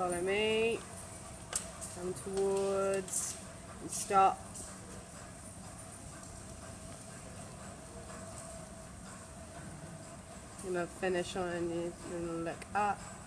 Follow me. Come towards and stop. I'm going to finish on you and look up.